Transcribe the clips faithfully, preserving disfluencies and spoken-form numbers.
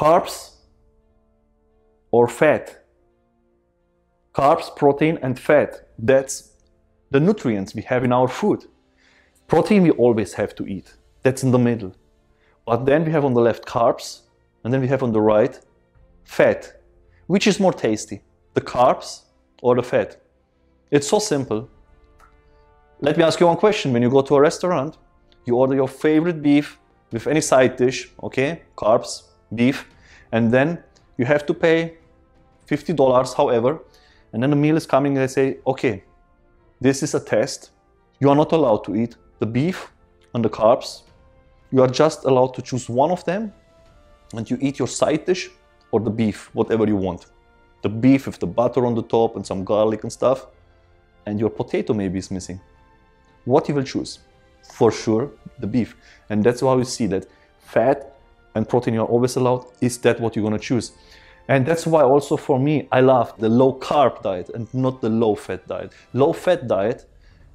carbs or fat. Carbs, protein, and fat. That's the nutrients we have in our food. Protein we always have to eat. That's in the middle. But then we have on the left carbs, and then we have on the right fat. Which is more tasty, the carbs or the fat? It's so simple. Let me ask you one question. When you go to a restaurant, you order your favorite beef with any side dish, okay? Carbs, beef, and then you have to pay fifty dollars, however, and then the meal is coming and they say, okay, this is a test. You are not allowed to eat the beef and the carbs. You are just allowed to choose one of them and you eat your side dish or the beef, whatever you want. The beef with the butter on the top and some garlic and stuff, and your potato maybe is missing. What you will choose? For sure, the beef. And that's why you see that fat and protein you are always allowed. Is that what you're gonna choose? And that's why also for me, I love the low carb diet and not the low fat diet. Low fat diet,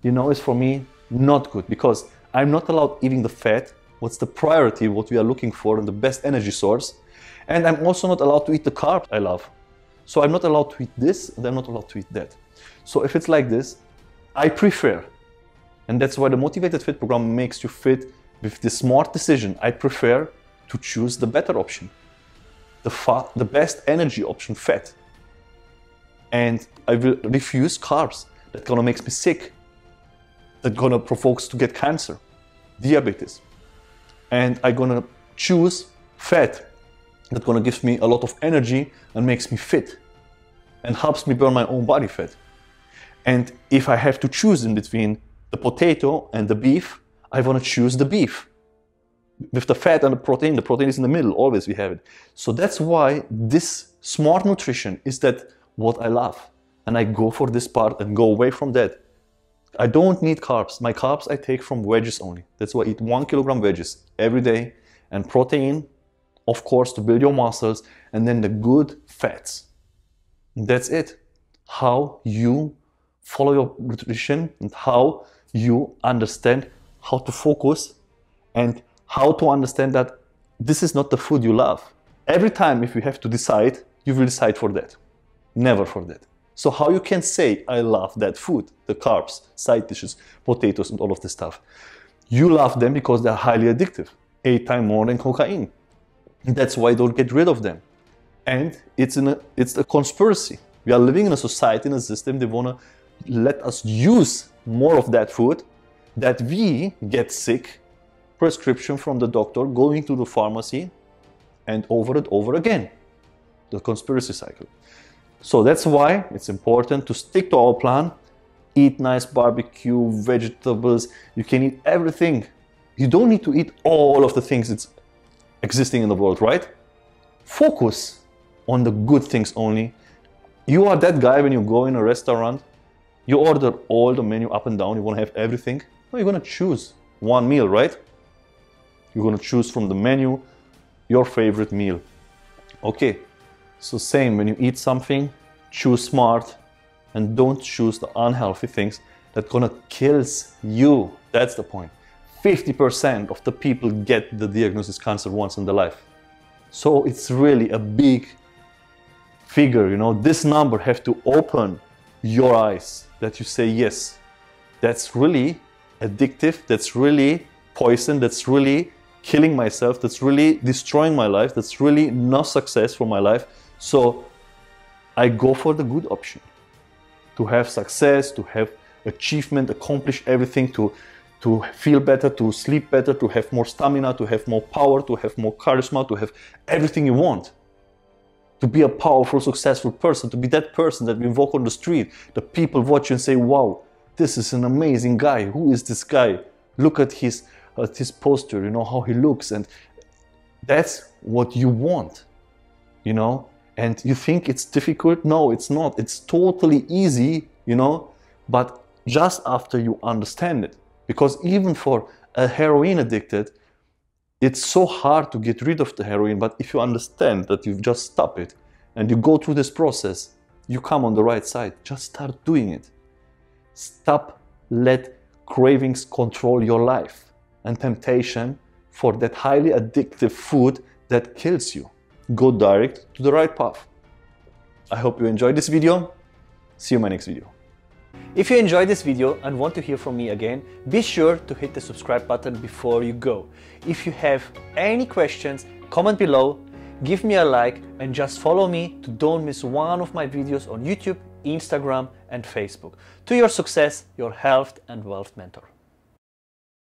you know, is for me not good because I'm not allowed eating the fat. What's the priority, what we are looking for, and the best energy source. And I'm also not allowed to eat the carb I love. So I'm not allowed to eat this, and I'm not allowed to eat that. So if it's like this, I prefer. And that's why the Motivated Fit program makes you fit with the smart decision. I prefer to choose the better option, the, fat, the best energy option, fat. And I will refuse carbs. That gonna make me sick. That gonna provoke to get cancer, diabetes. And I'm gonna choose fat. That's gonna give me a lot of energy and makes me fit and helps me burn my own body fat. And if I have to choose in between the potato and the beef, I wanna choose the beef. With the fat and the protein, the protein is in the middle, always we have it. So that's why this smart nutrition is that what I love. And I go for this part and go away from that. I don't need carbs. My carbs I take from veggies only. That's why I eat one kilogram veggies every day, and protein, of course, to build your muscles, and then the good fats. That's it. How you follow your nutrition and how you understand how to focus and how to understand that this is not the food you love. Every time if you have to decide, you will decide for that. Never for that. So how you can say, I love that food, the carbs, side dishes, potatoes, and all of this stuff. You love them because they're highly addictive, eight times more than cocaine. That's why don't get rid of them. And it's, in a, it's a conspiracy. We are living in a society, in a system, they wanna let us use more of that food, that we get sick, prescription from the doctor, going to the pharmacy, and over and over again. The conspiracy cycle. So that's why it's important to stick to our plan. Eat nice barbecue, vegetables, you can eat everything. You don't need to eat all of the things it's existing in the world, right? Focus on the good things only. You are that guy when you go in a restaurant, you order all the menu up and down, you want to have everything. No, you're going to choose one meal, right? You're going to choose from the menu your favorite meal. Okay, so same when you eat something, choose smart and don't choose the unhealthy things that gonna kills you. That's the point. fifty percent of the people get the diagnosis cancer once in their life. So it's really a big figure, you know, this number have to open your eyes that you say, yes, that's really addictive. That's really poison. That's really killing myself. That's really destroying my life. That's really no success for my life. So I go for the good option to have success, to have achievement, accomplish everything, to to feel better, to sleep better, to have more stamina, to have more power, to have more charisma, to have everything you want. To be a powerful, successful person, to be that person that we walk on the street, the people watch you and say, wow, this is an amazing guy. Who is this guy? Look at his, at his posture, you know, how he looks. And that's what you want, you know. And you think it's difficult? No, it's not. It's totally easy, you know, but just after you understand it. Because even for a heroin addicted, it's so hard to get rid of the heroin, but if you understand that you just stop it and you go through this process, you come on the right side. Just start doing it. Stop, let cravings control your life and temptation for that highly addictive food that kills you. go direct to the right path. I hope you enjoyed this video. See you in my next video. If you enjoyed this video and want to hear from me again, be sure to hit the subscribe button before you go. If you have any questions, comment below, give me a like, and just follow me to don't miss one of my videos on YouTube, Instagram, and Facebook. To your success, your health and wealth mentor.